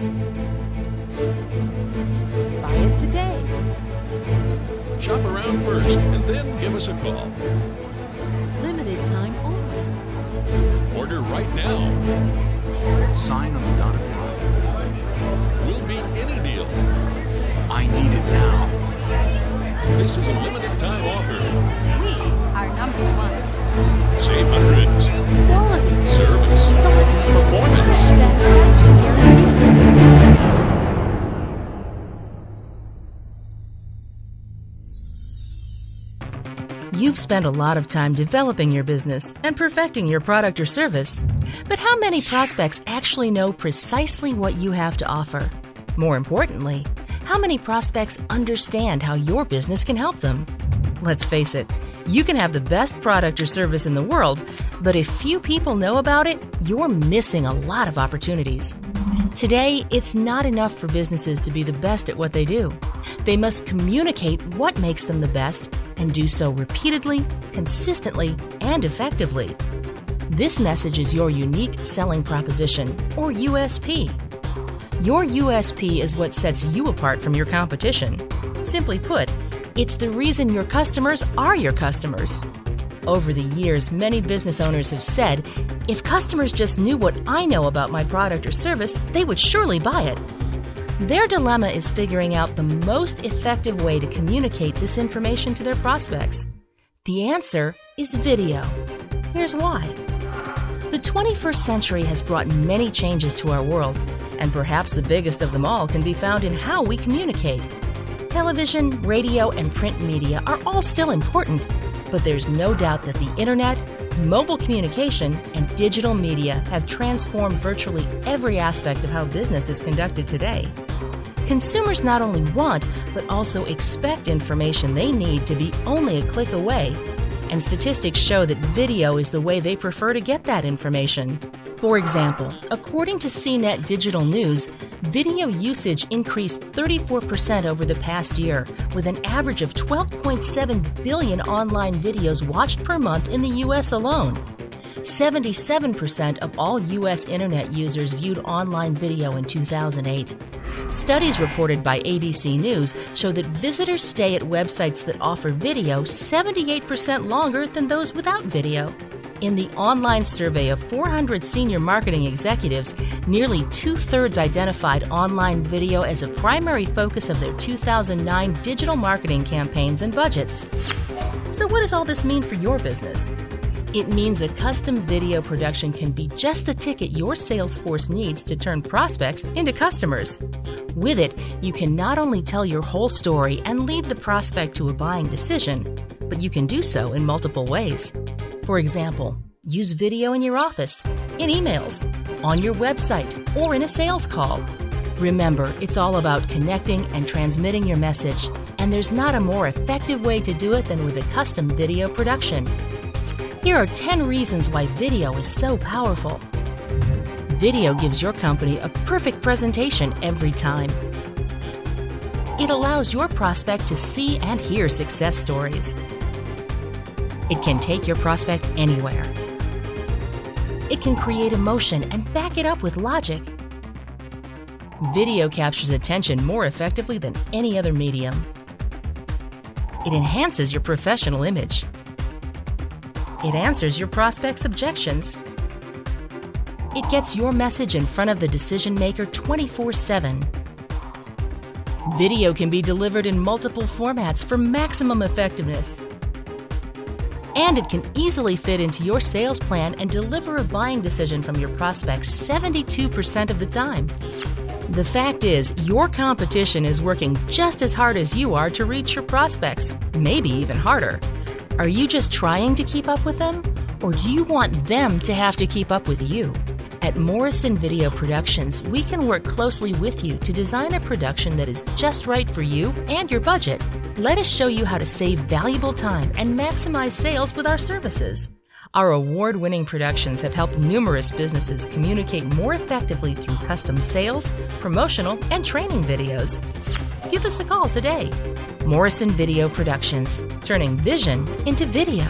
Buy it today. Shop around first and then give us a call. Limited time only. Order right now. Sign on the dotted line. We'll beat any deal. I need it now. This is a limited time offer. We are number one. Save hundreds. Quality. Service. Selection. Performance. Satisfaction guaranteed. You've spent a lot of time developing your business and perfecting your product or service, but how many prospects actually know precisely what you have to offer? More importantly, how many prospects understand how your business can help them? Let's face it, you can have the best product or service in the world, but if few people know about it, you're missing a lot of opportunities. Today, it's not enough for businesses to be the best at what they do. They must communicate what makes them the best and do so repeatedly, consistently, and effectively. This message is your unique selling proposition, or USP. Your USP is what sets you apart from your competition. Simply put, it's the reason your customers are your customers. Over the years, many business owners have said, if customers just knew what I know about my product or service, they would surely buy it. Their dilemma is figuring out the most effective way to communicate this information to their prospects. The answer is video. Here's why. The 21st century has brought many changes to our world, and perhaps the biggest of them all can be found in how we communicate. Television, radio, and print media are all still important, but there's no doubt that the internet, mobile communication, and digital media have transformed virtually every aspect of how business is conducted today. Consumers not only want, but also expect information they need to be only a click away, and statistics show that video is the way they prefer to get that information. For example, according to CNET Digital News, video usage increased 34% over the past year, with an average of 12.7 billion online videos watched per month in the U.S. alone. 77% of all U.S. internet users viewed online video in 2008. Studies reported by ABC News show that visitors stay at websites that offer video 78% longer than those without video. In the online survey of 400 senior marketing executives, nearly two-thirds identified online video as a primary focus of their 2009 digital marketing campaigns and budgets. So what does all this mean for your business? It means a custom video production can be just the ticket your sales force needs to turn prospects into customers. With it, you can not only tell your whole story and lead the prospect to a buying decision, but you can do so in multiple ways. For example, use video in your office, in emails, on your website, or in a sales call. Remember, it's all about connecting and transmitting your message, and there's not a more effective way to do it than with a custom video production. Here are 10 reasons why video is so powerful. Video gives your company a perfect presentation every time. It allows your prospect to see and hear success stories. It can take your prospect anywhere. It can create emotion and back it up with logic. Video captures attention more effectively than any other medium. It enhances your professional image. It answers your prospect's objections. It gets your message in front of the decision maker 24/7. Video can be delivered in multiple formats for maximum effectiveness. And it can easily fit into your sales plan and deliver a buying decision from your prospects 72% of the time. The fact is, your competition is working just as hard as you are to reach your prospects, maybe even harder. Are you just trying to keep up with them, or do you want them to have to keep up with you? At Morrison Video Productions, we can work closely with you to design a production that is just right for you and your budget. Let us show you how to save valuable time and maximize sales with our services. Our award-winning productions have helped numerous businesses communicate more effectively through custom sales, promotional, and training videos. Give us a call today. Morrison Video Productions, turning vision into video.